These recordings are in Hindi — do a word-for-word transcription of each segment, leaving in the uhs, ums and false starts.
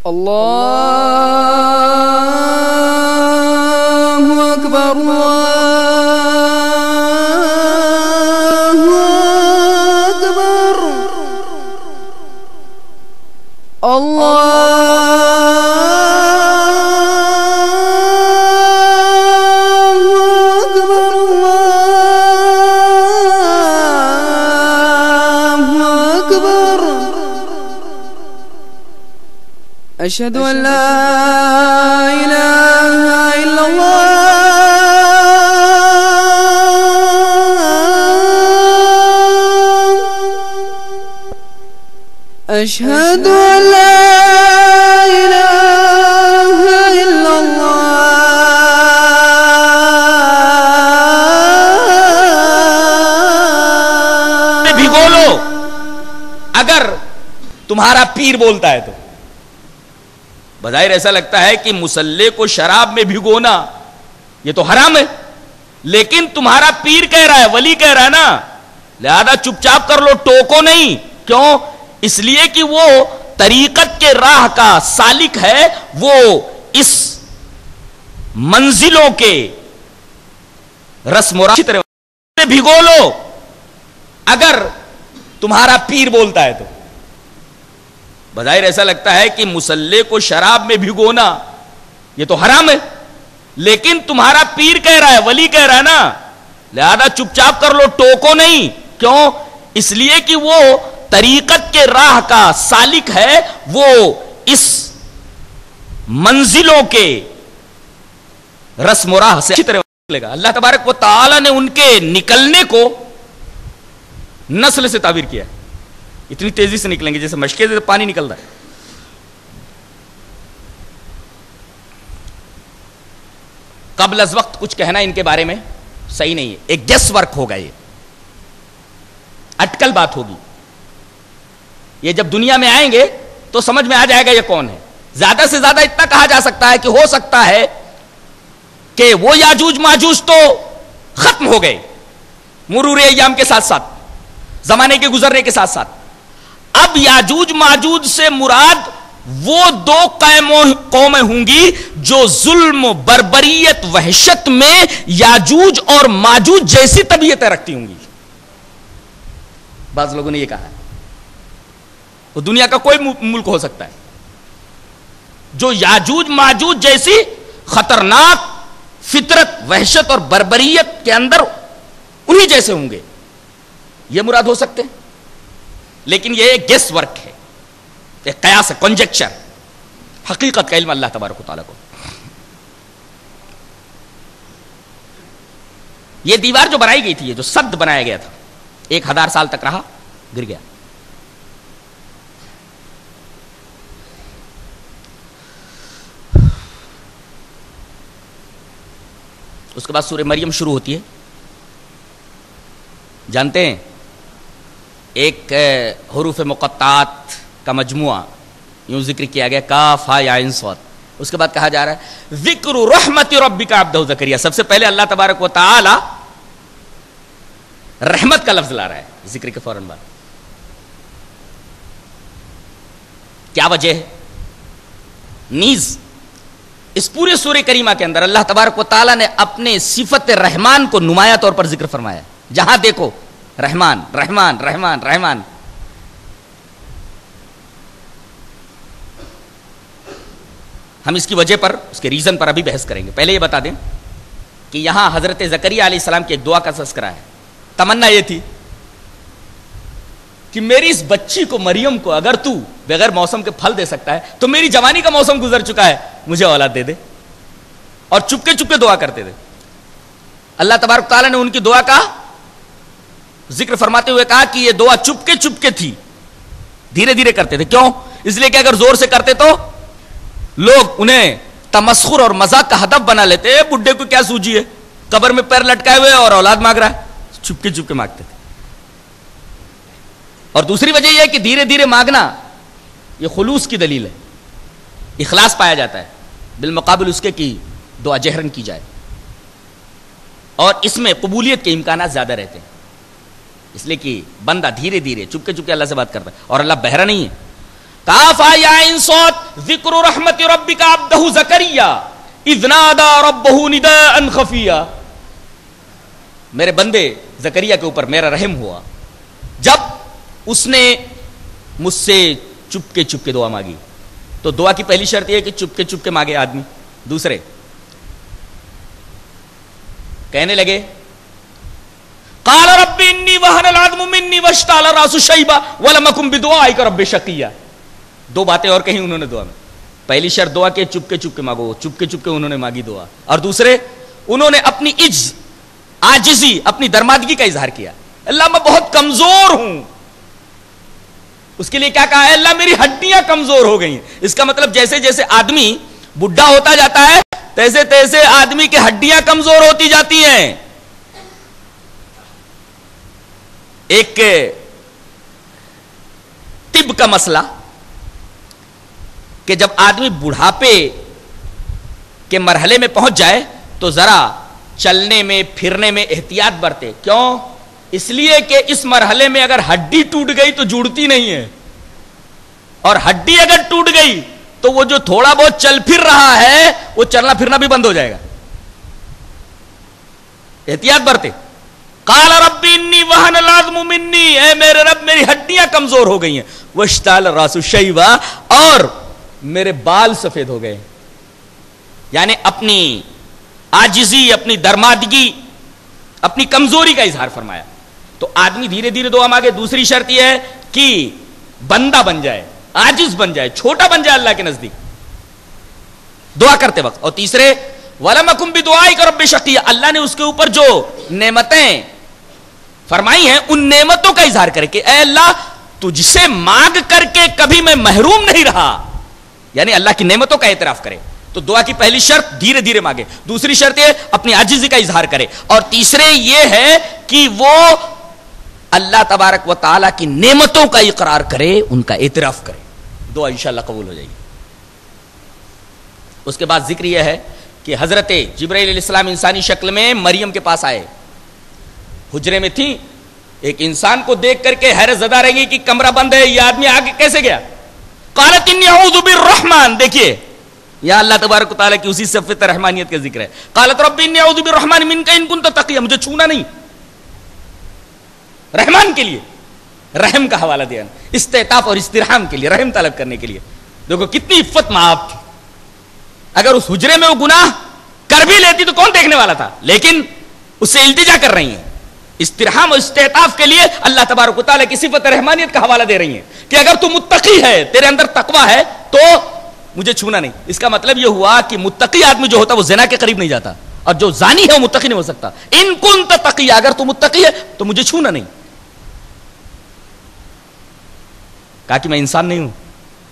अल्लाहु अकबर अल्लाहु अकबर अल्लाहु अकबर अल्लाहु अकबर अशहदु अल्ला इलाहा इल्लल्लाह अशहदु अल्ला इलाहा इल्लल्लाह। भिगो लो अगर तुम्हारा पीर बोलता है तो बज़ाहिर ऐसा लगता है कि मुसल्ले को शराब में भिगोना ये तो हराम है, लेकिन तुम्हारा पीर कह रहा है, वली कह रहा है ना, लिहाजा चुपचाप कर लो, टोको नहीं। क्यों? इसलिए कि वो तरीकत के राह का सालिक है, वो इस मंजिलों के रस्म और अच्छी तरह भिगो लो अगर तुम्हारा पीर बोलता है तो बज़ाहिर ऐसा लगता है कि मुसल्ले को शराब में भिगोना ये तो हराम है, लेकिन तुम्हारा पीर कह रहा है, वली कह रहा है ना, लिहाजा चुपचाप कर लो, टोको नहीं। क्यों? इसलिए कि वो तरीकत के राह का सालिक है, वो इस मंजिलों के रस्म राह से अच्छी तरह निकलेगा। अल्लाह तबारक व तआला ने उनके निकलने को नस्ल से ताबीर किया है, इतनी तेजी से निकलेंगे जैसे मशके से पानी निकल रहा है। कबल अज़ वक्त कुछ कहना इनके बारे में सही नहीं है, एक गेस वर्क होगा, ये अटकल बात होगी। ये जब दुनिया में आएंगे तो समझ में आ जाएगा ये कौन है। ज्यादा से ज्यादा इतना कहा जा सकता है कि हो सकता है कि वो याजूज माजूज तो खत्म हो गए मुरूर अय्याम के साथ साथ, जमाने के गुजरने के साथ साथ। अब याजूज माजूज से मुराद वो दो कौमें होंगी जो जुल्म, बर्बरियत, वहशत में याजूज और माजूज जैसी तबीयतें रखती होंगी। बाज़ लोगों ने ये कहा है वो दुनिया का कोई मुल्क हो सकता है जो याजूज माजूज जैसी खतरनाक फितरत, वहशत और बर्बरियत के अंदर उन्हीं जैसे होंगे, ये मुराद हो सकते हैं। लेकिन यह एक गेस वर्क है, एक कयास है, कंजेक्चर। हकीकत का इल्म अल्लाह तबारक व तआला को। यह दीवार जो बनाई गई थी, ये जो सद बनाया गया था, एक हजार साल तक रहा, गिर गया। उसके बाद सूरह मरियम शुरू होती है। जानते हैं एक हरूफ मुक़त्तात का मजमुआ यूं जिक्र किया गया, काफ हा या ऐन सॉद। उसके बाद कहा जा रहा है जिक्र रहमत रब्बिका अब्दहु ज़करिया। सबसे पहले अल्लाह तबारक व तआला रहमत का लफ्ज ला रहा है जिक्र के फौरन बाद। क्या वजह है? नीज इस पूरे सूरह करीमा के अंदर अल्लाह तबारक व तआला ने अपने सिफत रहमान को नुमाया तौर पर जिक्र फरमाया। जहां देखो रहमान रहमान रहमान रहमान। हम इसकी वजह पर, उसके रीजन पर अभी बहस करेंगे। पहले ये बता दें कि यहां हजरत ज़करिया अलैहिस्सलाम की एक दुआ का तज़किरा है। तमन्ना ये थी कि मेरी इस बच्ची को, मरियम को, अगर तू बगैर मौसम के फल दे सकता है तो मेरी जवानी का मौसम गुजर चुका है, मुझे औलाद दे दे। और चुपके चुपके दुआ करते थे। अल्लाह तबारक व तआला ने उनकी दुआ का जिक्र फरमाते हुए कहा कि यह दुआ चुपके चुपके थी, धीरे धीरे करते थे। क्यों? इसलिए कि अगर जोर से करते तो लोग उन्हें तमस्खुर और मजाक का हदफ बना लेते, बुड्ढे को क्या सूझी है, कब्र में पैर लटकाए हुए और औलाद मांग रहा है। चुपके चुपके मांगते थे। और दूसरी वजह यह कि धीरे धीरे मांगना यह खुलूस की दलील है, इखलास पाया जाता है, बिलमुकाबिल उसके की दुआ जहरन की जाए। और इसमें कबूलियत के इम्कान ज्यादा रहते हैं, इसलिए कि बंदा धीरे धीरे चुपके चुपके अल्लाह से बात करता है। और अल्लाह बहरा नहीं है। साफ आया इन सौत जिक्र रहमत रब्बिका अब्दहु ज़करिया इज़ नादा रब्बहु निदाअन खफिया। मेरे बंदे ज़करिया के ऊपर मेरा रहम हुआ जब उसने मुझसे चुपके चुपके दुआ मांगी। तो दुआ की पहली शर्त यह है कि चुपके चुपके मांगे आदमी। दूसरे कहने लगे काल रब्बी इन्नी वहनल आज़्मु मिन्नी वश्ताल रासु शैबा वलम अकुम बिदुआइका रब्बी शक़िया। दो बातें और कहीं उन्होंने दुआ में। पहली शर्त दुआ के चुपके चुपके मांगो, चुपके चुपके उन्होंने मांगी दुआ। और दूसरे उन्होंने अपनी इज्ज आजिजी अपनी दरमादगी का इजहार किया। अल्लाह मैं बहुत कमजोर हूं। उसके लिए क्या कहा है? अल्लाह मेरी हड्डियां कमजोर हो गई। इसका मतलब जैसे जैसे आदमी बुढ़ा होता जाता है तैसे तैसे आदमी की हड्डियां कमजोर होती जाती हैं। एक तिब का मसला कि जब आदमी बुढ़ापे के मरहले में पहुंच जाए तो जरा चलने में फिरने में एहतियात बरते। क्यों? इसलिए कि इस मरहले में अगर हड्डी टूट गई तो जुड़ती नहीं है, और हड्डी अगर टूट गई तो वो जो थोड़ा बहुत चल फिर रहा है वो चलना फिरना भी बंद हो जाएगा। एहतियात बरते। काला रब्बी इन्नी वहनल आज़्मु मिन्नी, ऐ मेरे रब मेरी हड्डियां कमजोर हो गई हैं। वश्ताल रासु शैबा, और मेरे बाल सफेद हो गए। यानी अपनी आजिजी अपनी दरमादगी अपनी कमजोरी का इजहार फरमाया। तो आदमी धीरे धीरे दुआ मांगे। दूसरी शर्त यह है कि बंदा बन जाए, आजिज बन जाए, छोटा बन जाए अल्लाह के नजदीक दुआ करते वक्त। और तीसरे वलमकुम बिदुआइका रब्बी शक़िया, अल्लाह ने उसके ऊपर जो नेमतें फरमाई हैं उन नेमतों का इजहार करे कि ऐ अल्लाह तुझसे मांग करके कभी मैं महरूम नहीं रहा। यानी अल्लाह की नेमतों का एतराफ करे। तो दुआ की पहली शर्त धीरे धीरे मांगे, दूसरी शर्त है अपनी आजिजी का इजहार करे, और तीसरे ये है कि वो अल्लाह तबारक व तआला की नेमतों का इकरार करे, उनका एतराफ करे। दुआ इंशाअल्लाह कबूल हो जाएगी। उसके बाद जिक्र यह है कि हजरत जिब्राइल अलैहिस्सलाम इंसानी शक्ल में मरियम के पास आए। हुजरे में थी, एक इंसान को देख करके हैरत ज़दा रहेंगी कि कमरा बंद है, यह आदमी आगे कैसे गया। क़ालत इन्नी अऊज़ु बिर्रहमान, देखिए यहाँ अल्लाह तबारक व तआला की उसी सिफ़त रहमानियत का जिक्र है। क़ालत रब्बी इन्नी अऊज़ु बिर्रहमान मिनका इन कुन्त तक़िया, मुझे छूना नहीं, रहमान के लिए रहम का हवाला दिया, इस्तेताफ और इस्तिरहाम के लिए, रहम तलब करने के लिए। देखो कितनी इफ़्फ़त माफ थी। अगर उस हुजरे में वो गुनाह कर भी लेती तो कौन देखने वाला था, लेकिन उससे इल्तिजा कर रही है, इस्तिरहाम और इस्तेताफ के लिए अल्लाह तबारक व तआला की सिफत रहमानियत का हवाला दे रही है कि अगर तू मुत्तकी है, तेरे अंदर तकवा है, तो मुझे छूना नहीं। इसका मतलब यह हुआ कि मुत्तकी आदमी जो होता है वो ज़िना के करीब नहीं जाता, और जो ज़ानी है वो मुत्तकी नहीं हो सकता। इन कुन्त तक़िया, अगर तू मुत्तकी है तो मुझे छूना नहीं। कहा कि मैं इंसान नहीं हूं,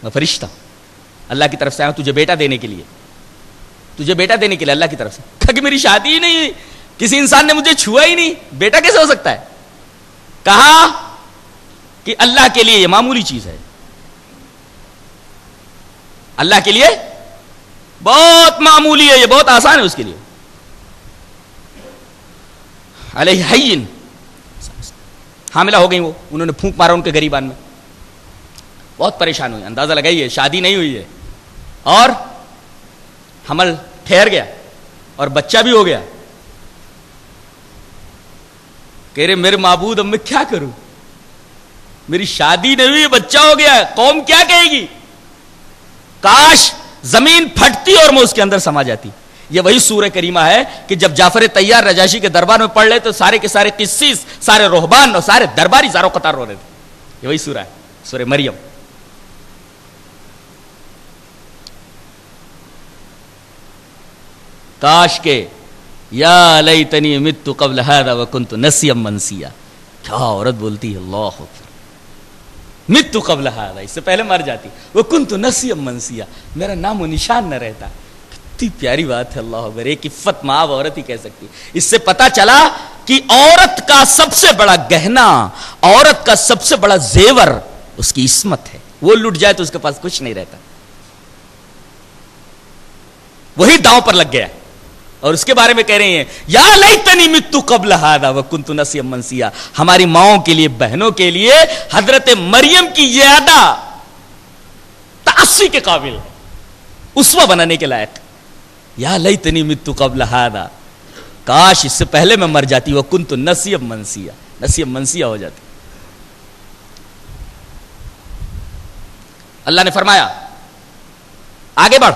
मैं फरिश्ता, अल्लाह की तरफ से आया हूं तुझे बेटा देने के लिए, तुझे बेटा देने के लिए अल्लाह की तरफ से। कहा कि मेरी शादी ही नहीं हुई, किसी इंसान ने मुझे छुआ ही नहीं, बेटा कैसे हो सकता है। कहा कि अल्लाह के लिए ये मामूली चीज है, अल्लाह के लिए बहुत मामूली है, ये बहुत आसान है उसके लिए। अलैहिन हामिला हो गई वो, उन्होंने फूंक मारा उनके गरीबान में, बहुत परेशान हुई। अंदाजा लगाइए, शादी नहीं हुई है और हमल ठहर गया और बच्चा भी हो गया। कह रहे मेरे माबूद अब मैं क्या करूं, मेरी शादी नहीं हुई, बच्चा हो गया, कौम क्या कहेगी। काश जमीन फटती और मैं उसके अंदर समा जाती। यह वही सूरह करीमा है कि जब जाफर तैयार रजाशी के दरबार में पढ़ रहे तो सारे के सारे किस्सीस, सारे रोहबान और सारे दरबारी सारो कतार रो रहे थे। यह वही सूरह है, सूरह मरियम। काश के या लैतनी मित्तु क़ब्ल हाज़ा व कुन्तु नसियम मनसिया। क्या औरत बोलती है, अल्लाह अकबर, मित्तु क़ब्ल हाज़ा, इससे पहले मर जाती, व कुन्तु नसियम मनसिया, मेरा नाम और निशान न रहता। कितनी प्यारी बात है, अल्लाह अकबर, एक इफ़्फ़त माव औरत ही कह सकती। इससे पता चला कि औरत का सबसे बड़ा गहना, औरत का सबसे बड़ा जेवर उसकी इस्मत है। वो लुट जाए तो उसके पास कुछ नहीं रहता। वही दांव पर लग गया और उसके बारे में कह रहे हैं या लैतनी मित्तु क़ब्ल हाज़ा व कुन्तु नसियम मनसिया। हमारी माओं के लिए, बहनों के लिए हजरत मरियम की ज़ियादा उसी के काबिल है, उसवा बनाने के लायक। या लैतनी मित्तु कब्ल हादा, काश इससे पहले मैं मर जाती, वह कुंतु नसीब मनसिया, नसीब मनसिया हो जाती। अल्लाह ने फरमाया आगे बढ़,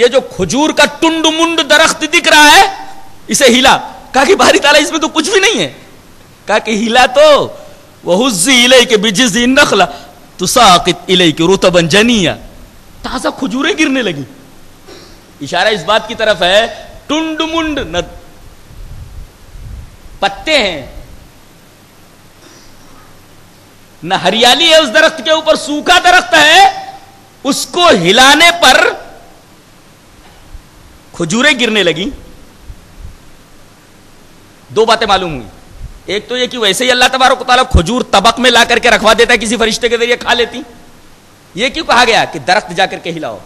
ये जो खजूर का टुंड मुंड दरख्त दिख रहा है इसे हिला। कहा कि बारी ताला इसमें तो कुछ भी नहीं है। कहा कि हिला तो वहुज्जी इलैक बिजिज़ि नखला तुसाकित इलैक रुतबन जनिया, ताजा खजूरें गिरने लगी। इशारा इस बात की तरफ है, टुंड मुंड न पत्ते हैं, न हरियाली है उस दरख्त के ऊपर, सूखा दरख्त है, उसको हिलाने पर खजूरें गिरने लगी। दो बातें मालूम हुई, एक तो ये कि वैसे ही अल्लाह तबारक व तआला खजूर तबक में ला करके रखवा देता है, किसी फरिश्ते के जरिए खा लेती। ये क्यों कहा गया कि दरख्त जाकर के हिलाओ?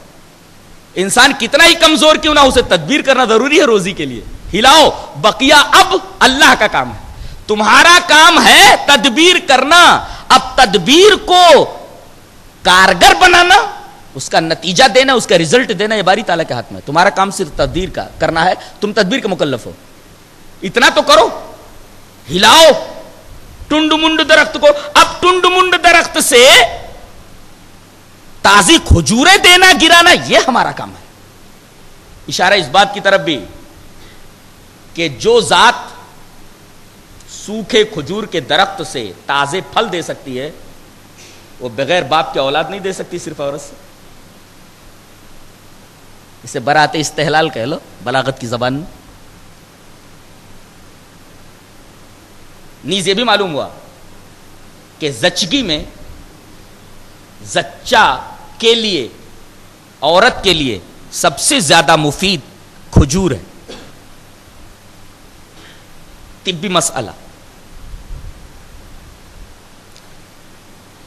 इंसान कितना ही कमजोर क्यों ना, उसे तदबीर करना जरूरी है रोजी के लिए। हिलाओ, बकिया अब अल्लाह का काम है, तुम्हारा काम है तदबीर करना। अब तदबीर को कारगर बनाना, उसका नतीजा देना, उसका रिजल्ट देना, यह बारी ताला के हाथ में। तुम्हारा काम सिर्फ तदबीर का करना है, तुम तदबीर के मुकल्लफ हो। इतना तो करो, हिलाओ टुंड मुंड दरख्त को। अब टुंड मुंड दरख्त से ताजी खजूरें देना, गिराना, यह हमारा काम है। इशारा इस बात की तरफ भी कि जो जात सूखे खजूर के दरख्त से ताजे फल दे सकती है, वो बगैर बाप के औलाद नहीं दे सकती, सिर्फ औरत से। इसे बराते इस्तेहलाल कह लो बलागत की जबान में। नीज ये भी मालूम हुआ कि जच्चगी में जच्चा के लिए, औरत के लिए सबसे ज्यादा मुफीद खजूर है। तिब्बी मसला।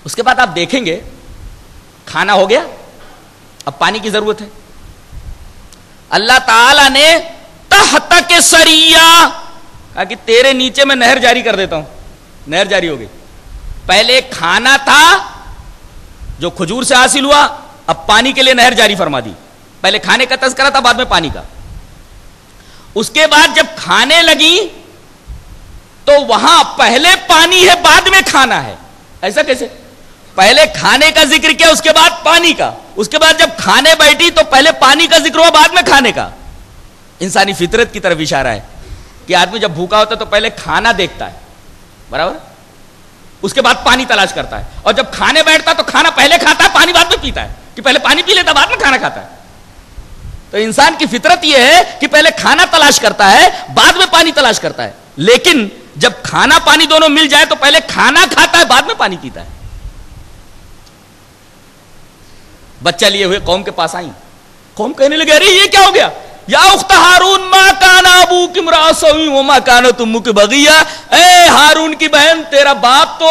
उसके बाद आप देखेंगे, खाना हो गया, अब पानी की जरूरत है। अल्लाह ताला ने तहत के सरिया कहा कि तेरे नीचे मैं नहर जारी कर देता हूं। नहर जारी हो गई। पहले खाना था जो खजूर से हासिल हुआ, अब पानी के लिए नहर जारी फरमा दी। पहले खाने का तस्करा था, बाद में पानी का। उसके बाद जब खाने लगी तो वहां पहले पानी है, बाद में खाना है। ऐसा कैसे? पहले खाने का जिक्र किया, उसके बाद पानी का। उसके बाद जब खाने बैठी तो पहले पानी का जिक्र हुआ, बाद में खाने का। इंसानी फितरत की तरफ इशारा है कि आदमी जब भूखा होता है तो पहले खाना देखता है, बराबर, उसके बाद पानी तलाश करता है। और जब खाने बैठता है तो खाना पहले खाता है, पानी बाद में पीता है। कि पहले पानी पी लेता, बाद में खाना खाता है। तो इंसान की फितरत यह है कि पहले खाना तलाश करता है, बाद में पानी तलाश करता है। लेकिन जब खाना पानी दोनों मिल जाए तो पहले खाना खाता है, बाद में पानी पीता है। बच्चा लिए हुए कौम के पास आई। कौम कहने लगे, अरे ये क्या हो गया? या उख्त हारून मा काना अबूक इम्रा सवी व मा काना तुमुक बगिया। ए हारून की बहन, तेरा बाप तो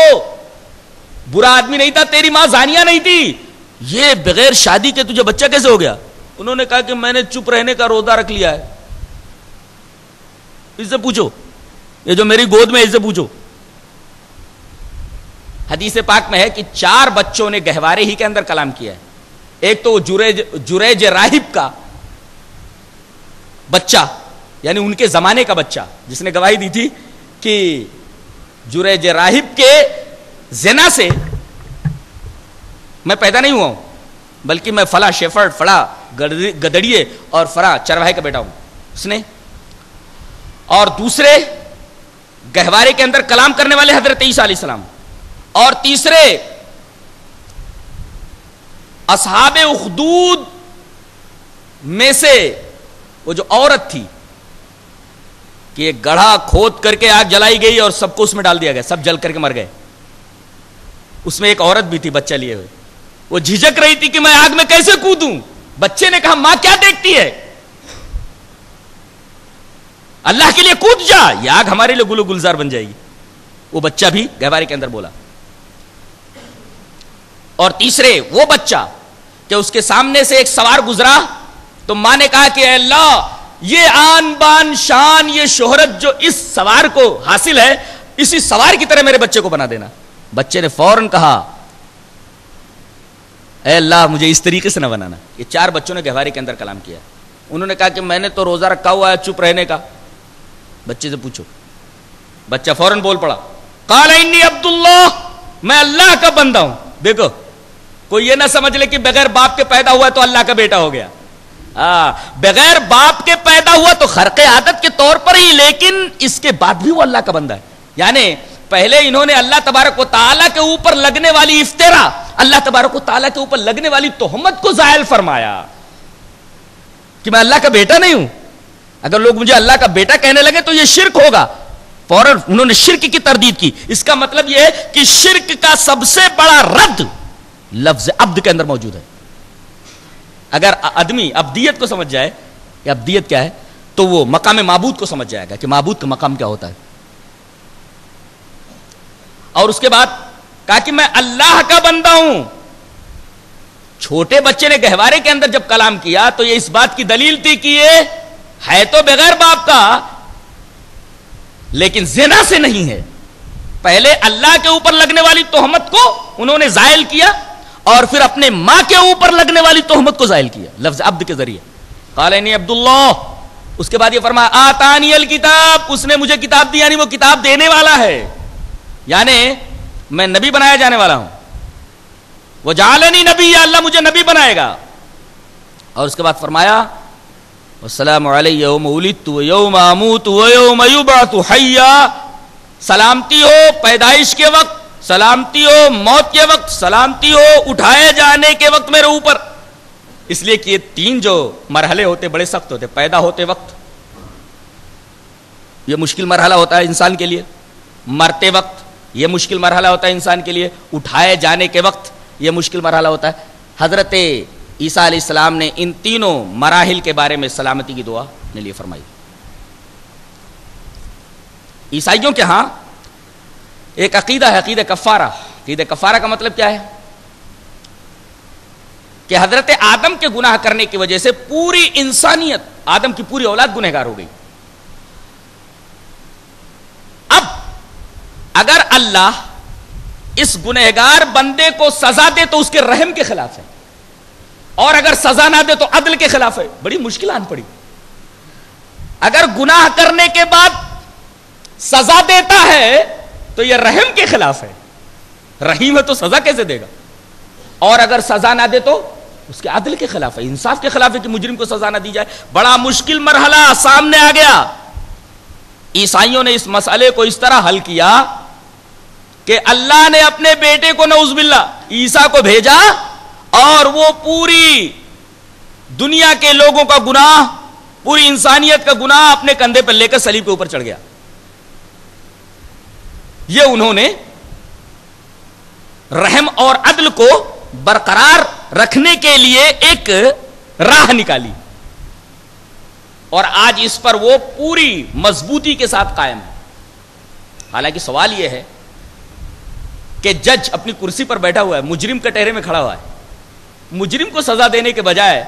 बुरा आदमी नहीं था, तेरी मां जानिया नहीं थी, ये बगैर शादी के तुझे बच्चा कैसे हो गया? उन्होंने कहा कि मैंने चुप रहने का रोदा रख लिया है। इससे पूछो, ये जो मेरी गोद में, इससे पूछो। हदीस पाक में है कि चार बच्चों ने गहवारे ही के अंदर कलाम किया है। एक तो वो जुरेज जुरेज राहिब का बच्चा, यानी उनके जमाने का बच्चा, जिसने गवाही दी थी कि जुरेज राहिब के ज़िना से मैं पैदा नहीं हुआ हूं, बल्कि मैं फला शेफर्ड, फला गदड़िए और फला चरवाहे का बेटा हूं उसने। और दूसरे गहवारे के अंदर कलाम करने वाले हजरत ईसा अलैहि सलाम, और तीसरे असहाबे उखदूद में से वो जो औरत थी कि एक गढ़ा खोद करके आग जलाई गई और सबको उसमें डाल दिया गया, सब जल करके मर गए। उसमें एक औरत भी थी बच्चा लिए हुए, वो झिझक रही थी कि मैं आग में कैसे कूदूं। बच्चे ने कहा, मां क्या देखती है, अल्लाह के लिए कूद जा, यह आग हमारे लिए गुल गुलजार बन जाएगी। वो बच्चा भी गहवारे के अंदर बोला। और तीसरे वो बच्चा कि उसके सामने से एक सवार गुजरा तो मां ने कहा कि अल्लाह, ये आन बान शान, ये शोहरत जो इस सवार को हासिल है, इसी सवार की तरह मेरे बच्चे को बना देना। बच्चे ने फौरन कहा, अल्लाह मुझे इस तरीके से ना बनाना। ये चार बच्चों ने गहवारे के अंदर कलाम किया। उन्होंने कहा कि मैंने तो रोज़ा रखा हुआ है चुप रहने का। बच्चे से पूछो, बच्चा फौरन बोल पड़ा, काला इन्नी अब्दुल्लाह, मैं अल्लाह का बंदा हूं। देखो कोई ये ना समझ ले कि बगैर बाप के पैदा हुआ तो अल्लाह का बेटा हो गया। आ, बगैर बाप के पैदा हुआ तो खरके आदत के तौर पर ही, लेकिन इसके बाद भी वो अल्लाह का बंदा है। यानी पहले इन्होंने अल्लाह तबारक व तआला के ऊपर लगने वाली इफ्तिरा, अल्लाह तबारक व तआला के ऊपर लगने वाली तोहमत को जायल फरमाया कि मैं अल्लाह का बेटा नहीं हूं। अगर लोग मुझे अल्लाह का बेटा कहने लगे तो यह शिर्क होगा। फौरन उन्होंने शिर्क की तरदीद की। इसका मतलब यह है कि शिर्क का सबसे बड़ा रद्द लफ्ज अब्द के अंदर मौजूद है। अगर आदमी अब्दियत को समझ जाए, या अब्दियत क्या है, तो वो मकाम माबूद को समझ जाएगा कि माबूद का मकाम क्या होता है। और उसके बाद कहा कि मैं अल्लाह का बंदा हूं। छोटे बच्चे ने गहवारे के अंदर जब कलाम किया तो ये इस बात की दलील थी कि ये है तो बगैर बाप का, लेकिन ज़िना से नहीं है। पहले अल्लाह के ऊपर लगने वाली तोहमत को उन्होंने जायल किया और फिर अपने मां के ऊपर लगने वाली तोहमत को जायल किया लफ्ज अब्द के जरिए। काला इन्नी अब्दुल्लाह। उसके बाद ये फरमाया आतानियल किताब, उसने मुझे किताब दी, यानी वो किताब देने वाला है, यानी मैं नबी बनाया जाने वाला हूं। वो जालनी नबी, या अल्लाह मुझे नबी बनाएगा। और उसके बाद फरमाया वस्सलामु अलैहि यौम उलिदतु व यौम अमूतु व यौम युबअसु हय्या। सलामती हो पैदाइश के वक्त, सलामती हो मौत के वक्त, सलामती हो उठाए जाने के वक्त मेरे ऊपर। इसलिए कि ये तीन जो मरहले होते बड़े सख्त होते। पैदा होते वक्त ये मुश्किल मरहला होता है इंसान के लिए, मरते वक्त ये मुश्किल मरहला होता है इंसान के लिए, उठाए जाने के वक्त ये मुश्किल मरहला होता है। हजरत ईसा अलैहिस्सलाम ने इन तीनों मराहिल के बारे में सलामती की दुआ ने लिए फरमाई। ईसाइयों के यहाँ एक अकीदा है, अकीदा कफ़ारा। अकीदा कफ़ारा का मतलब क्या है कि हजरत आदम के गुनाह करने की वजह से पूरी इंसानियत, आदम की पूरी औलाद गुनहगार हो गई। अब अगर अल्लाह इस गुनहगार बंदे को सजा दे तो उसके रहम के खिलाफ है, और अगर सजा ना दे तो अदल के खिलाफ है। बड़ी मुश्किल आन पड़ी। अगर गुनाह करने के बाद सजा देता है तो यह रहम के खिलाफ है, रहीम है तो सजा कैसे देगा, और अगर सजा ना दे तो उसके अदल के खिलाफ है, इंसाफ के खिलाफ है कि मुजरिम को सजा ना दी जाए। बड़ा मुश्किल मरहला सामने आ गया। ईसाइयों ने इस मसले को इस तरह हल किया कि अल्लाह ने अपने बेटे को नऊज़ुबिल्ला ईसा को भेजा और वो पूरी दुनिया के लोगों का गुनाह, पूरी इंसानियत का गुनाह अपने कंधे पर लेकर सलीब के ऊपर चढ़ गया। ये उन्होंने रहम और अदल को बरकरार रखने के लिए एक राह निकाली, और आज इस पर वो पूरी मजबूती के साथ कायम है। हालांकि सवाल यह है कि जज अपनी कुर्सी पर बैठा हुआ है, मुजरिम कटहरे में खड़ा हुआ है, मुजरिम को सजा देने के बजाय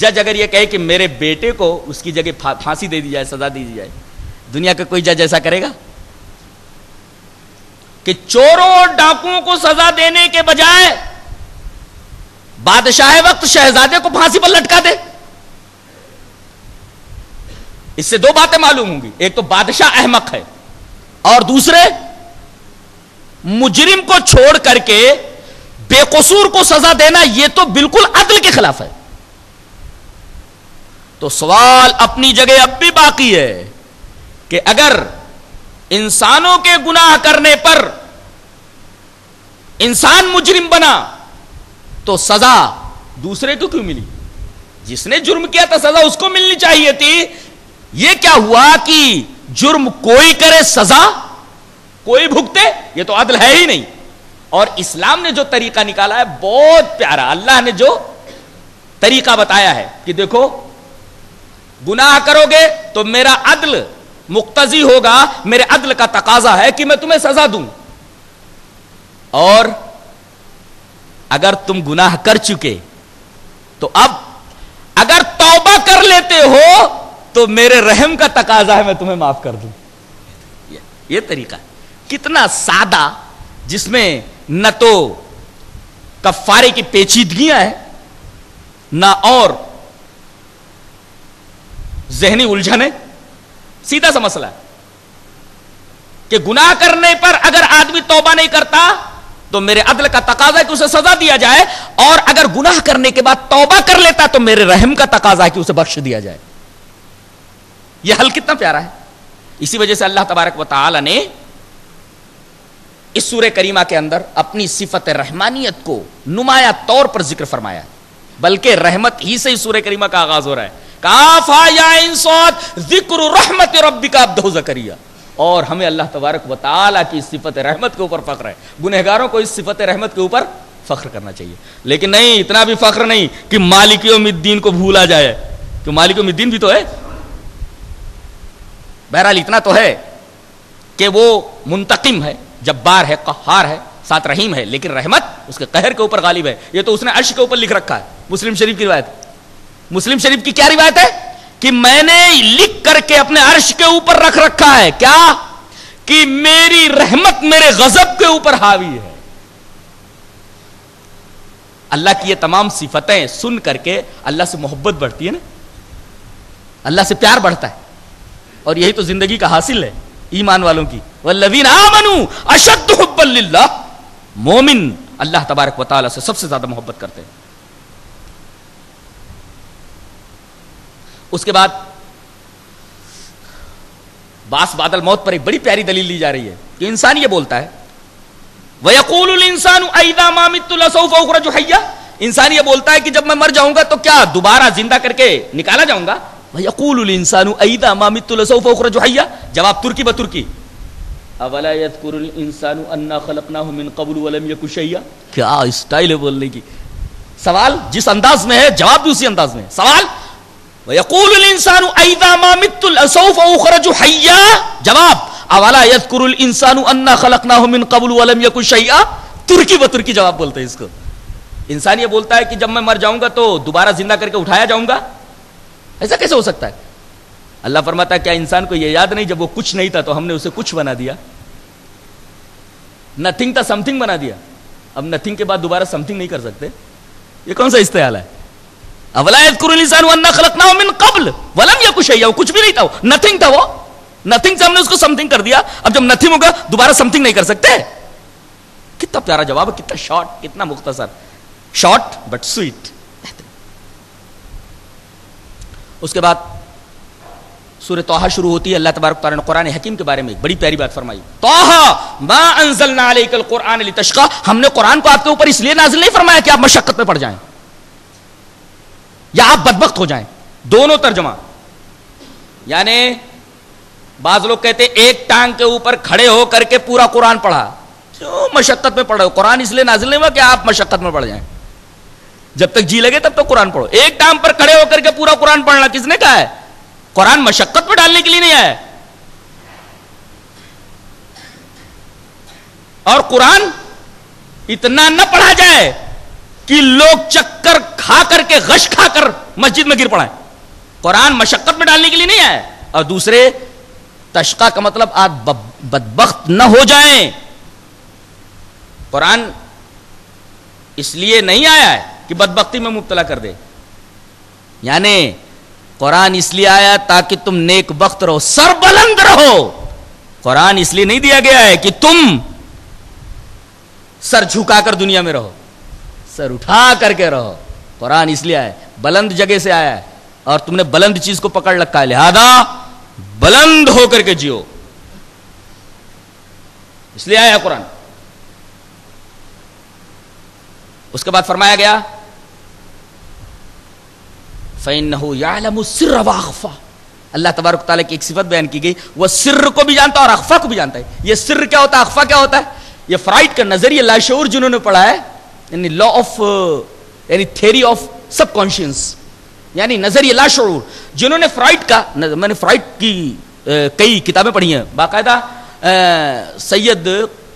जज अगर यह कहे कि मेरे बेटे को उसकी जगह फांसी दे दी जाए, सजा दे दी जाए, दुनिया का कोई जज ऐसा करेगा? कि चोरों और डाकुओं को सजा देने के बजाय बादशाह वक्त शहजादे को फांसी पर लटका दे। इससे दो बातें मालूम होंगी, एक तो बादशाह अहमक है, और दूसरे मुजरिम को छोड़ करके बेकसूर को सजा देना यह तो बिल्कुल अदल के खिलाफ है। तो सवाल अपनी जगह अब भी बाकी है कि अगर इंसानों के गुनाह करने पर इंसान मुजरिम बना तो सजा दूसरे को क्यों मिली? जिसने जुर्म किया था सजा उसको मिलनी चाहिए थी। यह क्या हुआ कि जुर्म कोई करे सजा कोई भुगते, यह तो अदल है ही नहीं। और इस्लाम ने जो तरीका निकाला है बहुत प्यारा, अल्लाह ने जो तरीका बताया है कि देखो गुनाह करोगे तो मेरा अदल मुक्तजी होगा, मेरे अदल का तकाजा है कि मैं तुम्हें सजा दूं, और अगर तुम गुनाह कर चुके तो अब अगर तौबा कर लेते हो तो मेरे रहम का तकाजा है मैं तुम्हें माफ कर दूं। ये, ये तरीका कितना सादा, जिसमें न तो कफारे की पेचीदगियां हैं ना और जहनी उलझन है। सीधा सा मसला है कि गुनाह करने पर अगर आदमी तौबा नहीं करता तो मेरे अदल का तकाजा है कि उसे सजा दिया जाए, और अगर गुनाह करने के बाद तौबा कर लेता तो मेरे रहम का तकाजा है कि उसे बख्श दिया जाए। यह हल कितना प्यारा है। इसी वजह से अल्लाह तबारक व तआला ने इस सूरह करीमा के अंदर अपनी सिफत रहमानियत को नुमाया तौर पर जिक्र फरमाया, बल्कि रहमत ही से इस सूरह करीमा का आगाज हो रहा है। काफ़ा या इंसात जिक्र रहमत रब्बिका अब्दहु ज़करिया। और हमें अल्लाह तबारक व तआला की सिफत रहमत के ऊपर फख्र है। गुनहगारों को इस सिफत रहमत के ऊपर फख्र करना चाहिए, लेकिन नहीं, इतना भी फख्र नहीं कि मालिक यौमिद्दीन को भूला जाए, कि मालिक यौमिद्दीन भी तो है। बहरहाल इतना तो है कि वो मुंतकिम है, जब्बार है, कहार है, साथ रहीम है, लेकिन रहमत उसके कहर के ऊपर गालिब है। ये तो उसने अर्श के ऊपर लिख रखा है। मुस्लिम शरीफ की रिवायत, मुस्लिम शरीफ की क्या रिवायत है कि मैंने लिख करके अपने अर्श के ऊपर रख रखा है क्या कि मेरी रहमत मेरे गजब के ऊपर हावी है। अल्लाह की ये तमाम सिफतें सुन करके अल्लाह से मोहब्बत बढ़ती है ना, अल्लाह से प्यार बढ़ता है, और यही तो जिंदगी का हासिल है ईमान वालों की। वल्लज़ीना आमनू अशद्दु हुब्बन लिल्लाह, मोमिन अल्लाह तबारक व तआला से सबसे ज्यादा मोहब्बत करते हैं। उसके बाद बास बादल मौत पर एक बड़ी प्यारी दलील ली जा रही है कि इंसान ये बोलता है वयक़ूलुल इंसानु अइज़ा मा मित्तु लसौफ़ उख़रजु हय्या। इंसान ये बोलता है कि जब मैं मर जाऊंगा तो क्या दोबारा जिंदा करके निकाला जाऊंगा। वयक़ूलुल इंसानु अइज़ा मा मित्तु लसौफ़ उख़रजु हय्या। जवाब तुर्की ब तुर्की, अवला यज़कुरुल इंसानु अन्ना खलक़नाहु मिन क़ब्लु वलम यकु शय्या। क्या स्टाइल है बोलने की। सवाल जिस अंदाज में है जवाब भी उसी अंदाज में है। सवाल वयक़ूलुल इंसानु अइज़ा मा मित्तु लसौफ़ उख़रजु हय्या। जवाब अवला यज़कुरुल इंसानु अन्ना खलक़नाहु मिन क़ब्लु वलम यकु शय्या। तुर्की व तुर्की जवाब बोलते हैं इसको। इंसान ये बोलता है कि जब मैं मर जाऊंगा तो दोबारा जिंदा करके उठाया जाऊंगा, ऐसा कैसे हो सकता है। अल्लाह फरमाता है क्या इंसान को यह याद नहीं जब वो कुछ नहीं था तो हमने उसे कुछ बना दिया। नथिंग था समथिंग बना दिया। अब नथिंग के बाद दोबारा समथिंग नहीं कर सकते। ये कौन सा इस्तेमाल है। अवला यज़कुरुल इंसानु अन्ना खलक़नाहु मिन क़ब्ल वलम यकु शय्या। कुछ भी नहीं था, वो नथिंग था, वो नथिंग से हमने उसको समथिंग कर दिया। अब जब नथिंग होगा दोबारा समथिंग नहीं कर सकते। कितना प्यारा जवाब है, कितना शॉर्ट, कितना मुख्तसर। Short but sweet. उसके बाद सूरह तौहा शुरू होती है। अल्लाह तबारक तआला ने कुरान हकीम के बारे में बड़ी प्यारी बात फरमाई। तौहा मा अंज़लना अलैकल कुरान लितश्का। हमने कुरान को आपके ऊपर इसलिए नाजिल नहीं फरमाया कि आप मशक्कत में पड़ जाएं या आप बदबख्त हो जाएं। दोनों तर्जमा, यानी बाज लोग कहते एक टांग के ऊपर खड़े होकर के पूरा कुरान पढ़ा, क्यों मशक्कत में पढ़ो। कुरान इसलिए नाजिल नहीं हुआ कि आप मशक्कत में पड़ जाएं। जब तक जी लगे तब तक कुरान पढ़ो। एक टांग पर खड़े होकर के पूरा कुरान पढ़ना किसने कहा है। कुरान मशक्कत में डालने के लिए नहीं आया, और कुरान इतना न पढ़ा जाए कि लोग चक्कर खा करके गश खाकर मस्जिद में गिर पड़ाए। कुरान मशक्कत में डालने के लिए नहीं आया। और दूसरे तशका का मतलब आप बदबख्त न हो जाएं। कुरान इसलिए नहीं आया है कि बदबख्ती में मुब्तला कर दे, यानी कुरान इसलिए आया ताकि तुम नेक बख्त रहो, सरबलंद रहो। कुरान इसलिए नहीं दिया गया है कि तुम सर झुकाकर दुनिया में रहो, सर उठा करके रहो। कुरान इसलिए आया है, बुलंद जगह से आया है, और तुमने बुलंद चीज को पकड़ रखा है, लिहाजा बुलंद होकर के जियो, इसलिए आया कुरान। उसके बाद फरमाया गया फ़इन्नहु यालमु सिर्र व अख़फ़ा। अल्लाह तबारक तआला की एक सिफत बयान की गई, वह सिर्र को भी जानता है और अख़फ़ा को भी जानता है। यह सिर्र क्या होता है, अख़फ़ा क्या होता है, यह फ्राइड का नजरिया लाशऊर जिन्होंने पढ़ा है, यानी लॉ ऑफ यानी थ्योरी ऑफ सबकॉन्शियस, यानी नजरिया लाशऊर, जिन्होंने फ्राइड का, मैंने फ्राइड की ए, कई किताबें पढ़ी हैं, बाकायदा सैयद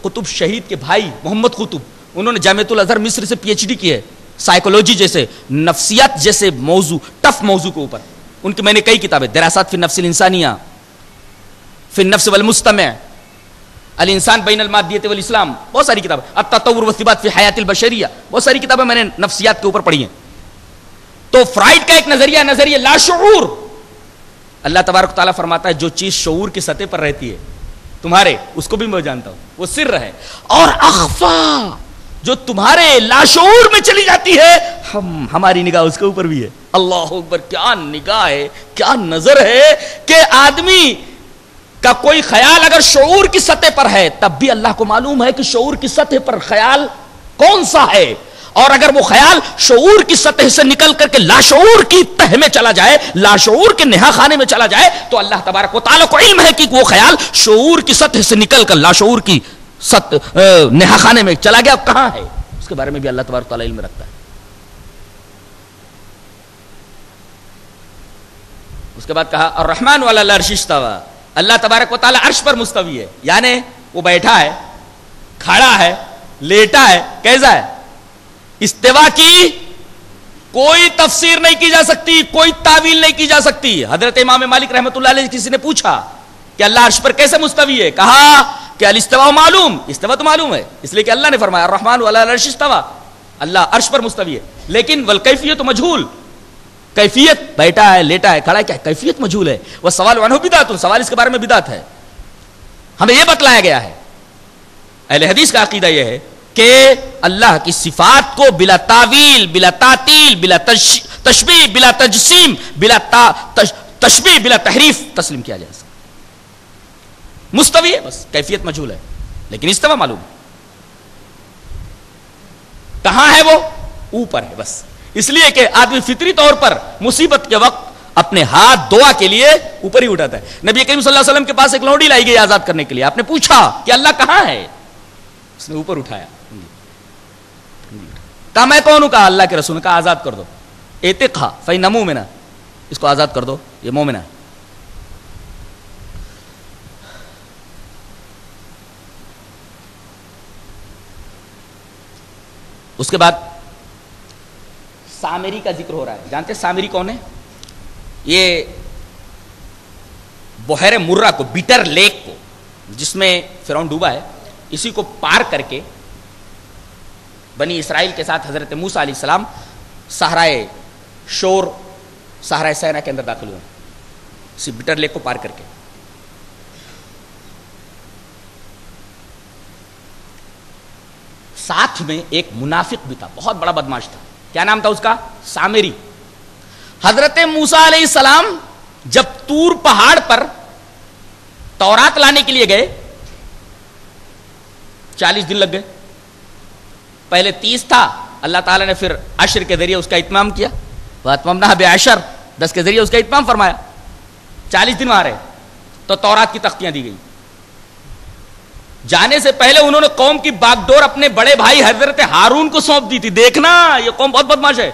कुतुब शहीद के भाई मोहम्मद कुतुब, उन्होंने जामिअतुल अज़हर मिस्र से पीएचडी की है साइकोलॉजी जैसे नफ्सियात जैसे मौजू, टफ मौजू के ऊपर। उनकी मैंने कई किताबें, दरासात फिर नफ्सिल इंसानिया, फिर नफ्स वल मुस्तमे, अल इंसान बैन अलमादियत वल इस्लाम, बहुत सारी किताबें, अत-ततवुर वस्तिबात फी हयातिल बशरिया, बहुत सारी किताबें मैंने नफ्सियात के ऊपर पढ़ी हैं। तो फ्राइड का एक नजरिया नजरिया लाशऊर, अल्लाह तबारक ताला फरमाता है जो चीज शऊर की सतह पर रहती है तुम्हारे, उसको भी मैं जानता हूं, वो सिर्र है, और अखफा जो तुम्हारे लाशऊर में चली जाती है, हम हमारी निगाह उसके ऊपर भी है। अल्लाह अकबर, क्या निगाह है, क्या नजर है कि आदमी का कोई ख्याल अगर शऊर की सतह पर है तब भी अल्लाह को मालूम है कि शऊर की सतह पर ख्याल कौन सा है, और अगर वो ख्याल शऊर की सतह से निकल करके लाशऊर की तह में चला जाए, लाशऊर के नेहा खाने में चला जाए, तो अल्लाह तबारक व तआला को इल्म है कि वो ख्याल शऊर की सतह से निकल कर लाशऊर की सत नेहा खाने में चला गया, कहां है उसके बारे में भी अल्लाह तबारक व तआला इल्म रखता है। उसके बाद कहा और रहमान वाला अर्श इस्तवा, अल्लाह तबारक व तआला अर्श पर मुस्तवी है, यानी वो बैठा है, खड़ा है, लेटा है, कैसा है। इस्तिवा की कोई तफसीर नहीं की जा सकती, कोई तावील नहीं की जा सकती। हजरत इमाम मालिक रहमतुल्लाह अलैहि किसी ने पूछा कि अल्लाह अर्श पर कैसे मुस्तवी है, कहा कि अल इस्तिवा मालूम, इस्तिवा तो मालूम है, इसलिए कि अल्लाह ने फरमाया रहमान वाला अर्श इस्तवा, अल्लाह अर्श पर मुस्तवी है, लेकिन वल कैफियत मजहूल, कैफियत बैठा है, लेटा है, खड़ा है, क्या कैफियत मजहूल है। वह सवाल वानो बिदात, सवाल इसके बारे में बिदात है, हमें यह बतलाया गया है। अहले हदीस का अकीदा यह है कि अल्लाह की सिफात को बिला तावील, बिला तातील, बिला तशबीह, बिला तजसीम, बिला तशबीह, बिला तहरीफ तस्लीम किया जा सकता। मुस्तवी है, बस कैफियत मजहूल है, लेकिन इस्तवा मालूम है, कहां है वो, ऊपर है। बस इसलिए कि आदमी फितरी तौर पर मुसीबत के वक्त अपने हाथ दुआ के लिए ऊपर ही उठाता है। नबी करीम सल्लल्लाहु अलैहि वसल्लम के पास एक लौंडी लाई गई आजाद करने के लिए, आपने पूछा कि अल्लाह कहां है, उसने ऊपर उठाया, कहा मैं कौन हूं, कहा अल्लाह के रसूल, कहा आजाद कर दो, एते खा फई नमू में ना, इसको आजाद कर दो, ये मोमिन है। उसके बाद सामेरी का जिक्र हो रहा है, जानते हैं सामेरी कौन है? ये बहरे मुर्रा को, बिटर लेक को, जिसमें फिरौन डूबा है, इसी को पार करके बनी इसराइल के साथ हजरत मूसा अलैहि सलाम सहराए शोर, सहराए सैना के अंदर दाखिल हुए, इसी बिटर लेक को पार करके। साथ में एक मुनाफिक भी था, बहुत बड़ा बदमाश था, क्या नाम था उसका, सामेरी। हजरत मूसा अलैहि सलाम जब तूर पहाड़ पर तौरात लाने के लिए गए, चालीस दिन लग गए, पहले तीस था, अल्लाह ताला ने फिर अशर के जरिए उसका इत्माम किया, वह अतममना बेअशर, दस के जरिए उसका इत्माम फरमाया, चालीस दिन वहां रहे, तो तौरात की तख्तियां दी गई। जाने से पहले उन्होंने कौम की बागडोर अपने बड़े भाई हजरत हारून को सौंप दी थी, देखना ये कौम बहुत बदमाश है,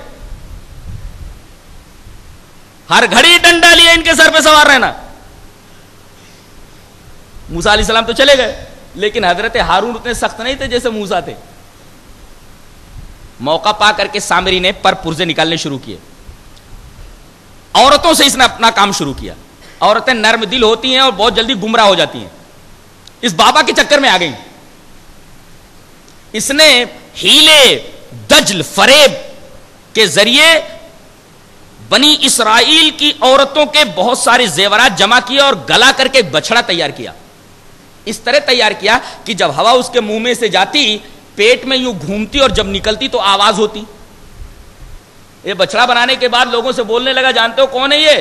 हर घड़ी डंडा लिए इनके सर पे सवार रहना। मूसा अलैहि सलाम तो चले गए, लेकिन हजरत हारून उतने सख्त नहीं थे जैसे मूसा थे। मौका पा करके सामरी ने पर पुर्जे निकालने शुरू किए, औरतों से इसने अपना काम शुरू किया। औरतें नर्म दिल होती हैं और बहुत जल्दी गुमराह हो जाती हैं, इस बाबा के चक्कर में आ गई। इसने हीले, दजल, फरेब के जरिए बनी इसराइल की औरतों के बहुत सारे जेवरात जमा किए और गला करके बछड़ा तैयार किया। इस तरह तैयार किया कि जब हवा उसके मुंह में से जाती, पेट में यूं घूमती और जब निकलती तो आवाज होती। ये बछड़ा बनाने के बाद लोगों से बोलने लगा, जानते हो कौन है ये,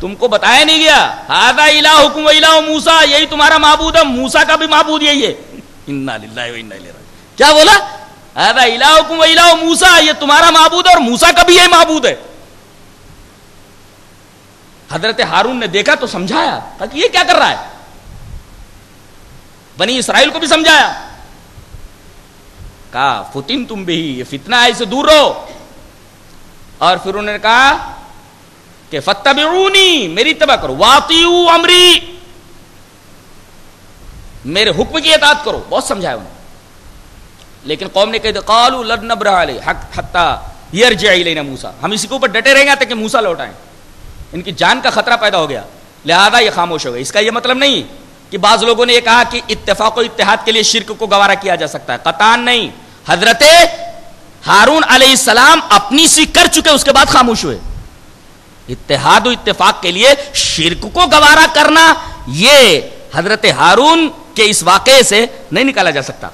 तुमको बताया नहीं गया, हादा इला हुकुम इला मूसा, यही तुम्हारा माबूद है, मूसा का भी माबूद यही है। इन्ना लिल्लाहि व इन्ना इलैहि राजिऊन, क्या बोला, हादा इला हुकुम इला मूसा, ये तुम्हारा माबूद है और मूसा का भी यही माबूद है। हजरत हारून ने देखा तो समझाया, कहा कि ये क्या कर रहा है। बनी इसराइल को भी समझाया, कहा फुतिन तुम भी, ये फितना है, इससे दूर रहो। और फिर उन्होंने कहा कि फत्तबिऊनी, मेरी तबा करो, वातियू अमरी, मेरे हुक्म की इताअत करो। बहुत समझाया उन्होंने, लेकिन कौम ने कह दिया, कालू लन नब्रह अलैहि हत्ता यरजिअ इलैना मूसा, हम इसी के ऊपर डटे रहेंगे ताकि मूसा लौट आए। इनकी जान का खतरा पैदा हो गया, लिहाजा ये खामोश हो गए। इसका ये मतलब नहीं कि बाज लोगों ने यह कहा कि इत्तेफाक और इत्तेहाद के लिए शिर्क को गवारा किया जा सकता है, कतान नहीं। हजरत हारून अलैहिस्सलाम अपनी सी कर चुके, उसके बाद खामोश हुए। इत्तेहाद और इत्तेफाक के लिए शिर्क को गवारा करना ये हजरत हारून के इस वाकये से नहीं निकाला जा सकता।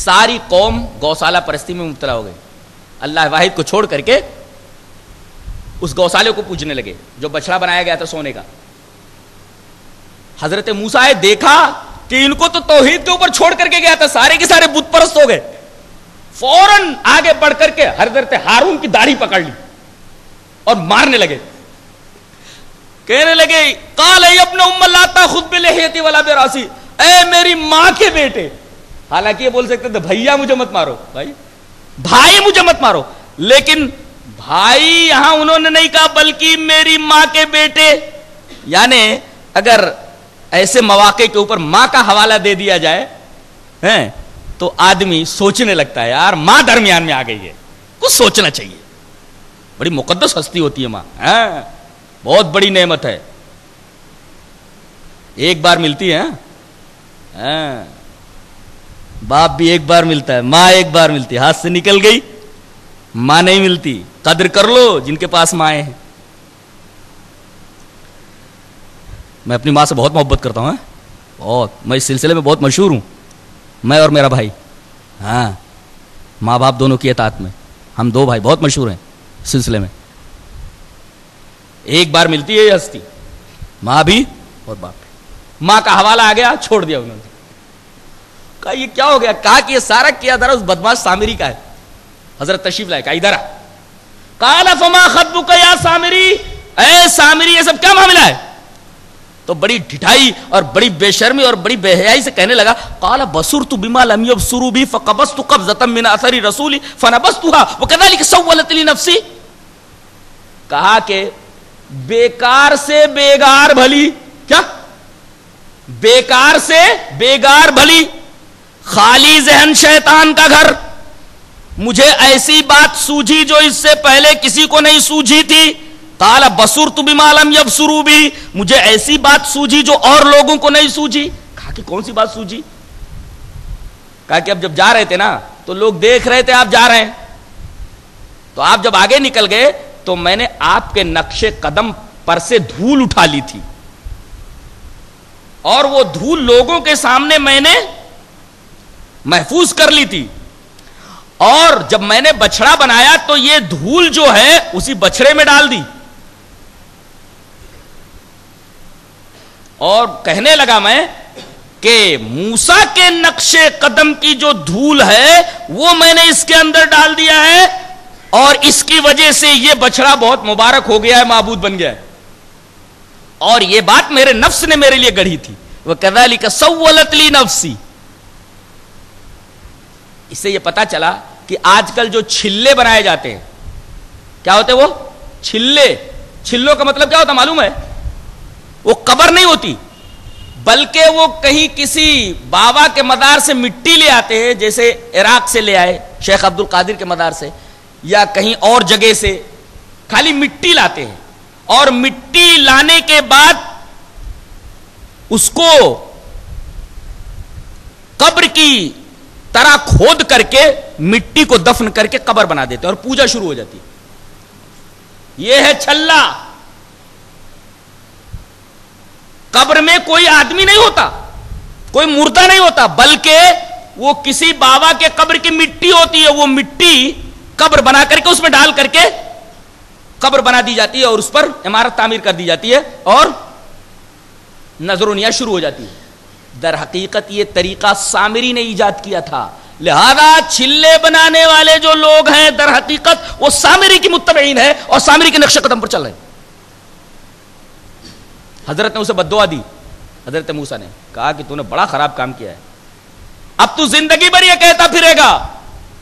सारी कौम गौशाला परस्ती में मुब्तला हो गई, अल्लाह वाहिद को छोड़ करके उस गौशाले को पूजने लगे जो बछड़ा बनाया गया था सोने का। हजरत मूसा ने देखा कि इनको तो तौहीद के ऊपर छोड़ करके गया था, सारे के सारे बुत परस्त हो गए। फौरन आगे बढ़ करके हजरत हारून की दाढ़ी पकड़ ली और मारने लगे, कहने लगे काल अपने उम्मलाता खुद बिलहियती वला बिरासी, ए मेरी मां के बेटे। हालांकि ये बोल सकते थे भैया मुझे मत मारो, भाई भाई मुझे मत मारो, लेकिन भाई यहां उन्होंने नहीं कहा बल्कि मेरी मां के बेटे। यानी अगर ऐसे मौके के ऊपर मां का हवाला दे दिया जाए हैं तो आदमी सोचने लगता है यार मां दरमियान में आ गई है, कुछ सोचना चाहिए। बड़ी मुकद्दस हस्ती होती है मां, हैं बहुत बड़ी नेमत है, एक बार मिलती है, हैं बाप भी एक बार मिलता है, माँ एक बार मिलती है, हाथ से निकल गई, माँ नहीं मिलती। कद्र कर लो जिनके पास माएँ हैं। मैं अपनी माँ से बहुत मोहब्बत करता हूँ, बहुत, मैं इस सिलसिले में बहुत मशहूर हूँ, मैं और मेरा भाई। हाँ, माँ बाप दोनों की इताअत में हम दो भाई बहुत मशहूर हैं सिलसिले में। एक बार मिलती है ये हस्ती, माँ भी और बाप भी। माँ का हवाला आ गया, छोड़ दिया उन्होंने। कहा ये क्या हो गया? कहा कि ये सारा किया धरा उस बदमाश सामिरी का है। हजरत तशरीफ लाए, कहा इधर आ। काला फमा खतबुका या सामिरी, ऐ सामिरी ये सब क्या मामला है? तो बड़ी ढिठाई और बड़ी बेशर्मी और बड़ी बेहयाई से कहने लगा। काला बसुरतु बिमा लम यबसुरु बि फकबस्तु कब्जतम मिन असरी रसूली फनबस्तुहा वकदालिक सव्वलत लि नफ्सी। कहा के बेकार से बेगार भली, क्या बेकार से बेगार भली, खाली जहन शैतान का घर। मुझे ऐसी बात सूझी जो इससे पहले किसी को नहीं सूझी थी। काला बसुरतु बिमा लम यबसुरु भी, मुझे ऐसी बात सूझी जो और लोगों को नहीं सूझी। कहा कि कौन सी बात सूझी? कहा कि अब जब जा रहे थे ना तो लोग देख रहे थे आप जा रहे हैं, तो आप जब आगे निकल गए तो मैंने आपके नक्शे कदम पर से धूल उठा ली थी और वो धूल लोगों के सामने मैंने महफूज कर ली थी। और जब मैंने बछड़ा बनाया तो ये धूल जो है उसी बछड़े में डाल दी। और कहने लगा मैं कि मूसा के नक्शे कदम की जो धूल है वो मैंने इसके अंदर डाल दिया है और इसकी वजह से ये बछड़ा बहुत मुबारक हो गया है, माबूद बन गया है। और ये बात मेरे नफ्स ने मेरे लिए गढ़ी थी। वह कदालिका सव्वलत ली नफ्सी। इससे यह पता चला कि आजकल जो छिल्ले बनाए जाते हैं, क्या होते वो छिल्ले? छिल्लों का मतलब क्या होता मालूम है? वो कब्र नहीं होती बल्कि वो कहीं किसी बाबा के मदार से मिट्टी ले आते हैं, जैसे इराक से ले आए शेख अब्दुल कादिर के मदार से या कहीं और जगह से खाली मिट्टी लाते हैं। और मिट्टी लाने के बाद उसको कब्र की तरह खोद करके मिट्टी को दफन करके कब्र बना देते हैं और पूजा शुरू हो जाती है। यह है छल्ला। कब्र में कोई आदमी नहीं होता, कोई मुर्दा नहीं होता, बल्कि वो किसी बाबा के कब्र की मिट्टी होती है। वो मिट्टी कब्र बना करके उसमें डाल करके कब्र बना दी जाती है और उस पर इमारत तामीर कर दी जाती है और नजरोनिया शुरू हो जाती है। दर हकीकत ये तरीका सामिरी ने ईजाद किया था, लिहाजा छिल्ले बनाने वाले जो लोग हैं दर हकीकत वो सामिरी की मुत्तबईन है और सामिरी के नक्शे कदम पर चल रहे। हजरत ने उसे बद्दुआ दी। हजरत मूसा ने कहा कि तूने बड़ा खराब काम किया है, अब तू जिंदगी भर यह कहता फिरेगा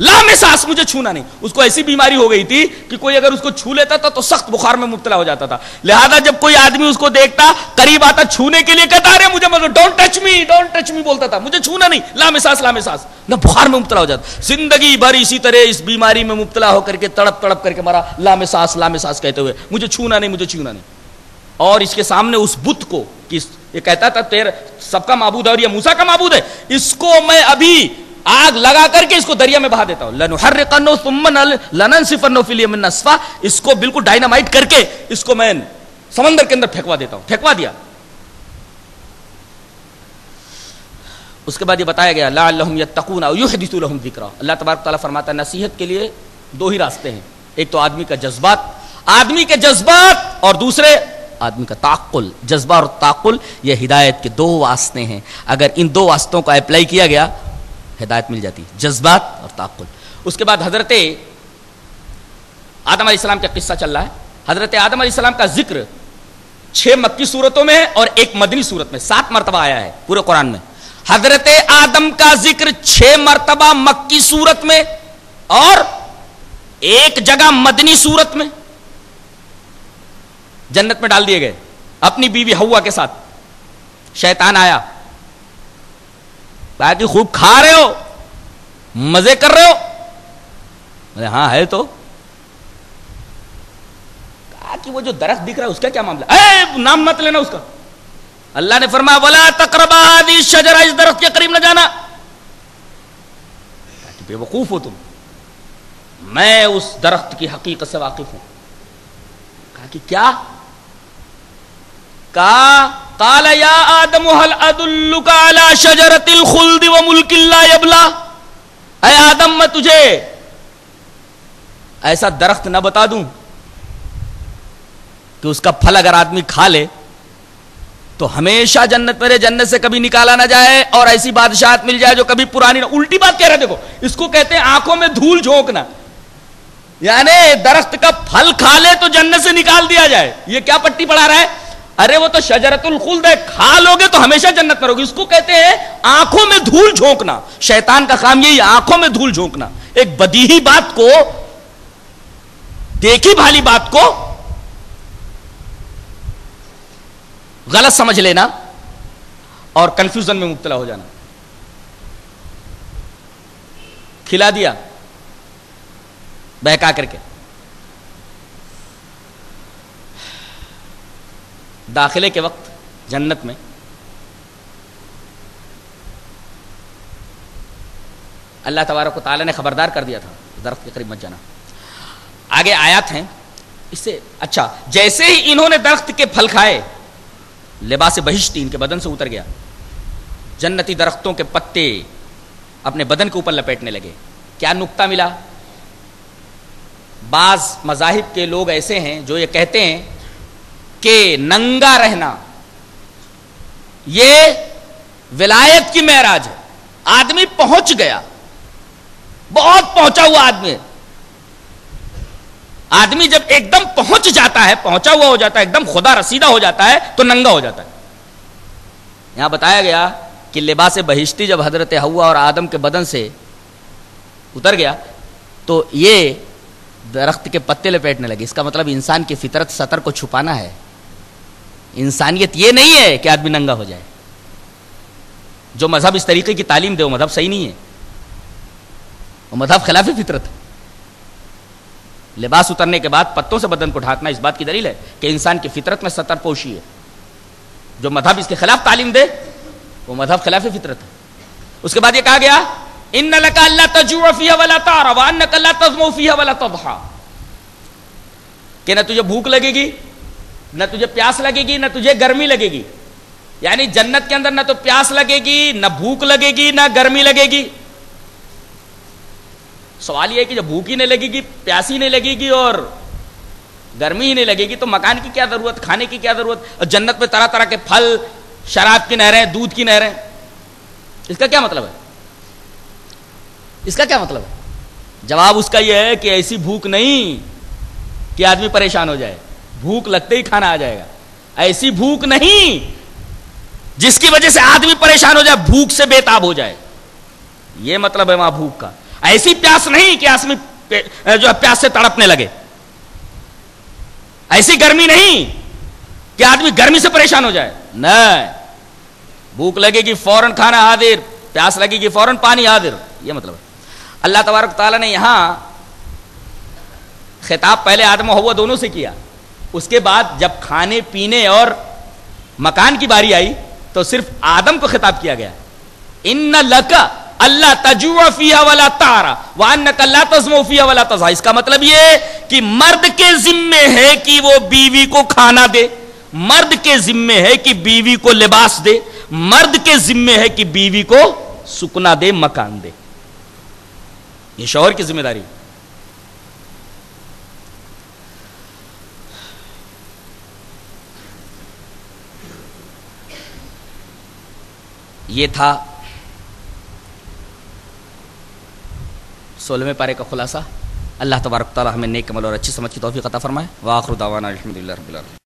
लामे सांस मुझे छूना नहीं। उसको ऐसी बीमारी हो गई थी कि कोई अगर उसको छू लेता था तो सख्त बुखार में मुब्तला हो जाता था। लिहाजा जब कोई आदमी उसको देखता, करीब आता, छूने के लिए कहता अरे मुझे मत, don't touch touch me, don't touch me बोलता था, मुझे छूना नहीं, लामे सांस लामे सांस ना, बुखार में मुब्तला हो जाता। जिंदगी भर इसी तरह इस बीमारी में मुब्तला होकर के तड़प तड़प करके मरा, लामे सांस लामे सांस कहते हुए, मुझे छूना नहीं मुझे छूना नहीं। और इसके सामने उस बुत को, किस ये कहता था तेरा सबका माबूद है और ये मूसा का माबूद है, इसको मैं अभी आग लगा करके इसको दरिया में बहा देता हूँ, इसको बिल्कुल डायनामाइट करके इसको मैं समंदर के अंदर फेंकवा देता हूँ, फेंकवा दिया। उसके बाद ये बताया गया लअल्लहुम यत्तकून अव युहदिसु लहुम ज़िक्रा। अल्लाह तबारक तआला फरमाता है नसीहत के लिए दो ही रास्ते हैं, एक तो आदमी का जज्बात, आदमी के जज्बात, और दूसरे आदमी का ताक़ुल। जज्बा और ताक़ुल ये हिदायत के दो वास्ते हैं, अगर इन दो वास्तों का अप्लाई किया गया हिदायत मिल जाती, जज्बात और ताक़ुल। उसके बाद हज़रत आदम अलैहिस्सलाम का किस्सा चल रहा है। हज़रत आदम अलैहिस्सलाम का जिक्र छः मक्की सूरतों में है और एक मदनी सूरत में सात मरतबा आया है पूरे कुरान में। हज़रत आदम का जिक्र छः मरतबा मक्की सूरत में और एक जगह मदनी सूरत में। जन्नत में डाल दिए गए अपनी बीवी हव्वा के साथ। शैतान आया, बाकी खूब खा रहे हो, मजे कर रहे हो, अरे हाँ है तो, कहा कि वो जो दरख्त दिख रहा है उसका क्या मामला, ए नाम मत लेना उसका। अल्लाह ने फरमाया वला तकरबा हादी शजरा, इस दरख्त के करीब न जाना, ताकि बेवकूफ हो तुम, मैं उस दरख्त की हकीकत से वाकिफ हूं। कहा कि क्या कहा, काला या आदम हल अदुल्लुका अला शजरतिल खुल्दी व मुल्किन ला यबला। ऐ आदम मैं तुझे ऐसा दरख्त न बता दूं कि उसका फल अगर आदमी खा ले तो हमेशा जन्नत में रहे, जन्नत से कभी निकाला ना जाए, और ऐसी बादशाहत मिल जाए जो कभी पुरानी ना। उल्टी बात कह रहे, देखो इसको कहते हैं आंखों में धूल झोंकना, यानी दरख्त का फल खा ले तो जन्नत से निकाल दिया जाए। ये क्या पट्टी पढ़ा रहा है, अरे वो तो शजरतुल खुल्द है, खा लोगे तो हमेशा जन्नत में रहोगे। इसको कहते हैं आंखों में धूल झोंकना। शैतान का काम यही, आंखों में धूल झोंकना। एक बदीही बात को, देखी भाली बात को गलत समझ लेना और कंफ्यूजन में मुब्तला हो जाना। खिला दिया बहका करके, दाखिले के वक्त जन्नत में अल्लाह तबारक व तआला ने खबरदार कर दिया था दरख्त के करीब मत जाना। आगे आयत हैं इससे। अच्छा, जैसे ही इन्होंने दरख्त के फल खाए, लिबास बहिश्ती इनके बदन से उतर गया, जन्नती दरख्तों के पत्ते अपने बदन के ऊपर लपेटने लगे। क्या नुक्ता मिला, बाज मजाहिब के लोग ऐसे हैं जो ये कहते हैं के नंगा रहना ये विलायत की मेराज है। आदमी पहुंच गया, बहुत पहुंचा हुआ आदमी है। आदमी जब एकदम पहुंच जाता है, पहुंचा हुआ हो जाता है, एकदम खुदा रसीदा हो जाता है, तो नंगा हो जाता है। यहां बताया गया कि लिबास बहिश्ती जब हजरत हव्वा और आदम के बदन से उतर गया तो ये दरख्त के पत्ते लपेटने लगे। इसका मतलब इंसान की फितरत सतर को छुपाना है। इंसानियत ये नहीं है कि आदमी नंगा हो जाए। जो मजहब इस तरीके की तालीम दे वो मजहब सही नहीं है, वो मजहब खिलाफ फितरत है। लिबास उतरने के बाद पत्तों से बदन को ढांकना इस बात की दलील है कि इंसान की फितरत में सतर पोशी है। जो मजहब इसके खिलाफ तालीम दे वो मजहब खिलाफ फितरत है। उसके बाद ये कहा गया इन्ना लका अल्ला तजुअ फीहा वला तारा व अन्नका ला तज़मऊ फीहा वला तज़हा, कि न तुझे भूख लगेगी, न तुझे प्यास लगेगी, न तुझे गर्मी लगेगी। यानी जन्नत के अंदर न तो प्यास लगेगी, न भूख लगेगी, न गर्मी लगेगी। सवाल यह है कि जब भूख ही नहीं लगेगी, प्यास ही नहीं लगेगी और गर्मी ही नहीं लगेगी तो मकान की क्या जरूरत, खाने की क्या जरूरत। और जन्नत में तरह तरह के फल, शराब की नहरें, दूध की नहरें, इसका क्या मतलब है, इसका क्या मतलब है? जवाब उसका यह है कि ऐसी भूख नहीं कि आदमी परेशान हो जाए, भूख लगते ही खाना आ जाएगा। ऐसी भूख नहीं जिसकी वजह से आदमी परेशान हो जाए, भूख से बेताब हो जाए, यह मतलब है वहां भूख का। ऐसी प्यास नहीं कि आदमी जो प्यास से तड़पने लगे, ऐसी गर्मी नहीं कि आदमी गर्मी से परेशान हो जाए, न भूख लगेगी फौरन खाना हाजिर, प्यास लगेगी फौरन पानी हाजिर, ये मतलब है। अल्लाह तबारक ताला ने यहाँ खिताब पहले आदम और हव्वा दोनों से किया, उसके बाद जब खाने पीने और मकान की बारी आई तो सिर्फ आदम को खिताब किया गया। इन्ना लका अल्लाह तजुआ फिया वाला तारा वान्नका ला तज़मऊ फिया वाला तज़ा, इसका मतलब ये कि मर्द के जिम्मे है कि वो बीवी को खाना दे, मर्द के जिम्मे है कि बीवी को लिबास दे, मर्द के जिम्मे है कि बीवी को सुकना दे, मकान दे। ये शौहर की जिम्मेदारी। ये था सोलहवें पारे का खुलासा। अल्लाह तबारक ताला हमें नेक अमल और अच्छी समझ की तौफीक अता फरमाए। व आखिर दावाना अल्हम्दुलिल्लाह रब्बिल आलमीन।